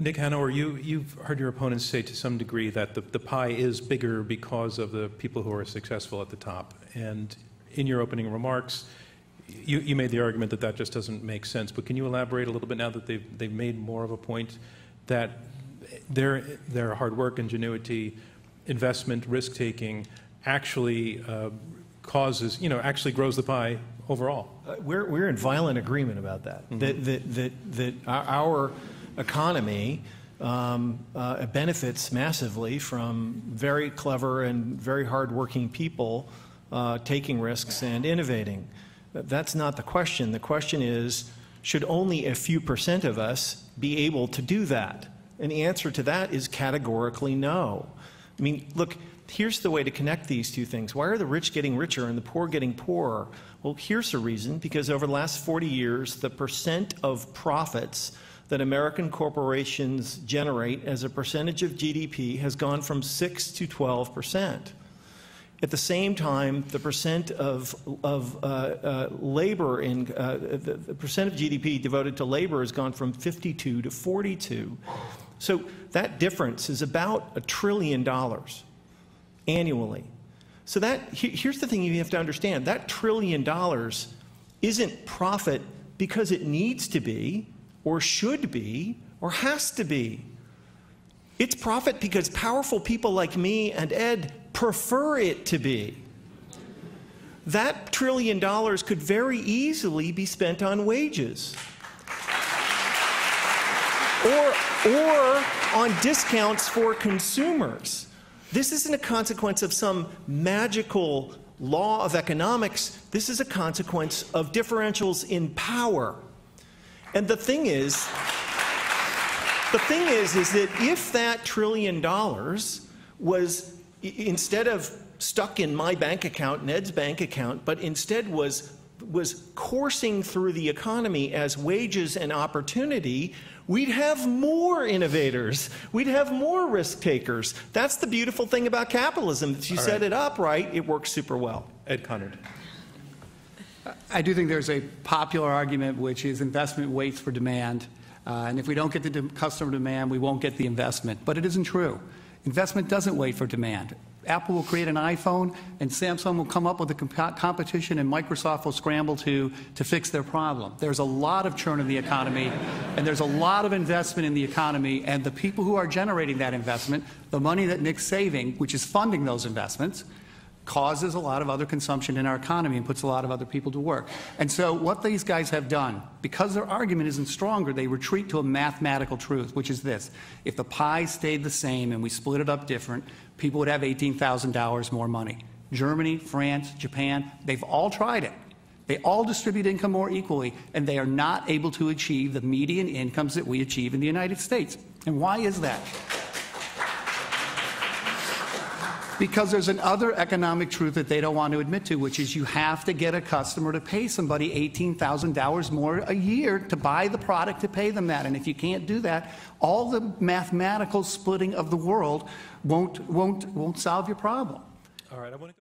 Nick Hanauer, you've heard your opponents say to some degree that the pie is bigger because of the people who are successful at the top. And in your opening remarks, you made the argument that that just doesn't make sense. But can you elaborate a little bit now that they've made more of a point that their hard work, ingenuity, investment, risk-taking actually causes, actually grows the pie overall? We're in violent agreement about that. Mm-hmm. That our economy benefits massively from very clever and very hardworking people taking risks and innovating. That's not the question. The question is, should only a few % of us be able to do that? And the answer to that is categorically no. I mean, look, here's the way to connect these two things. Why are the rich getting richer and the poor getting poorer? Well, here's the reason, because over the last 40 years, the % of profits that American corporations generate as a percentage of GDP has gone from 6 to 12%. At the same time, the % of labor in the % of GDP devoted to labor has gone from 52 to 42. So that difference is about $1 trillion annually. So that here's the thing you have to understand: that $1 trillion isn't profit because it needs to be, or should be, or has to be. It's profit because powerful people like me and Ed prefer it to be. That $1 trillion could very easily be spent on wages or on discounts for consumers. This isn't a consequence of some magical law of economics. This is a consequence of differentials in power. And the thing is that if that $1 trillion was, instead of stuck in my bank account and Ed's bank account, but instead was coursing through the economy as wages and opportunity, we'd have more innovators. We'd have more risk takers. That's the beautiful thing about capitalism. If you set it up right, it works super well. Ed Conard. I do think there's a popular argument, which is investment waits for demand. And if we don't get the customer demand, we won't get the investment. But it isn't true. Investment doesn't wait for demand. Apple will create an iPhone, and Samsung will come up with a competition, and Microsoft will scramble to fix their problem. There's a lot of churn in the economy, and there's a lot of investment in the economy, and the people who are generating that investment, the money that Nick's saving, which is funding those investments, causes a lot of other consumption in our economy and puts a lot of other people to work. And so what these guys have done, because their argument isn't stronger, they retreat to a mathematical truth, which is this: if the pie stayed the same and we split it up different, people would have $18,000 more money. Germany, France, Japan, they've all tried it. They all distribute income more equally, and they are not able to achieve the median incomes that we achieve in the United States. And why is that? Because there's another economic truth that they don't want to admit to, which is you have to get a customer to pay somebody $18,000 more a year to buy the product to pay them that. And if you can't do that, all the mathematical splitting of the world won't solve your problem. All right, I want to